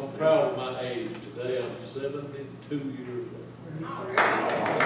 I'm proud of my age today. I'm 72 years old.